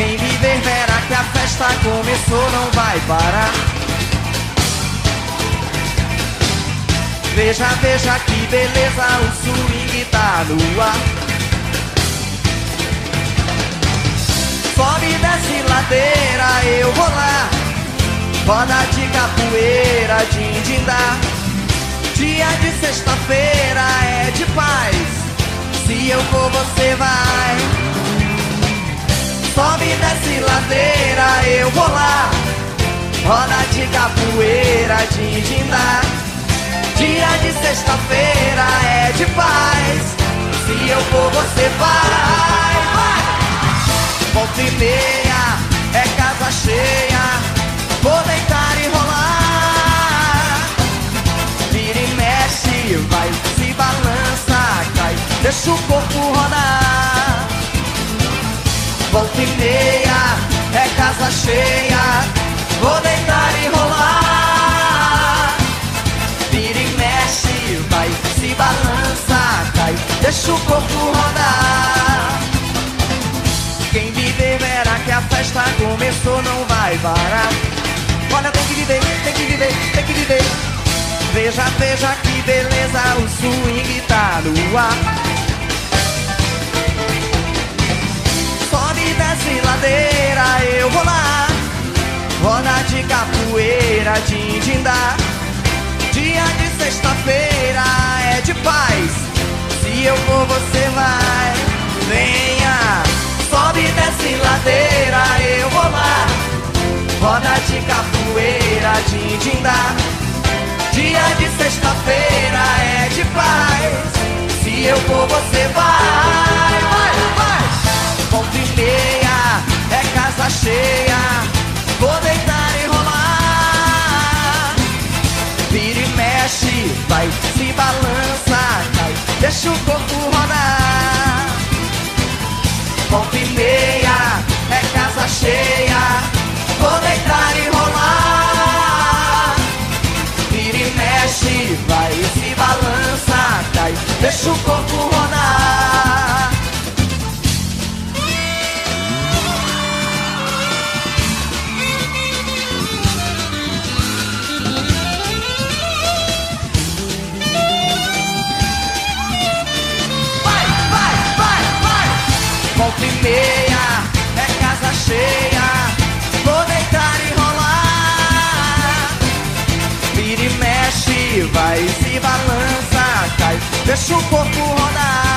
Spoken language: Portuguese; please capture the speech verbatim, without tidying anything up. Quem me ver verá que a festa começou, não vai parar. Veja, veja que beleza, o swing tá no ar. Sobe e desce ladeira, eu vou lá. Roda de capoeira, din-din-dá. Dia de sexta-feira é de paz. Se eu for, você vai. Sobe e desce ladeira, eu vou lá. Roda de capoeira, din-din-dá. Dia de sexta-feira é de paz. Se eu for, você vai, vai. Volta e meia é casa cheia. Vou deitar e rolar. Vira e mexe, vai, se balança, cai. Deixa o corpo rodar. Volta e meia é casa cheia. Vou deitar e rolar. Vira e mexe, vai, se balança, cai. Deixa o corpo rodar. Quem viver verá que a festa começou, não vai parar. Olha, tem que viver, tem que viver, tem que viver. Veja, veja que beleza, o swing tá no ar. Desce ladeira, eu vou lá. Roda de capoeira, din-din-dá. Dia de sexta-feira é de paz. Se eu for, você vai. Venha. Sobe, desce ladeira, eu vou lá. Roda de capoeira, din-din-dá. Dia de sexta-feira é de paz. Se eu for, você vai, vai, vai. Volta e meia é casa cheia. Vou deitar e rolar. Vira e mexe, vai, se balança, cai. Deixa o corpo rodar. Volta e meia é casa cheia. Vou deitar e rolar. Vira e mexe, vai, se balança, cai. Deixa o corpo rodar. Volta e meia é casa cheia. Vou deitar e rolar. Vira e mexe, vai, se balança, cai. Deixa o corpo rodar.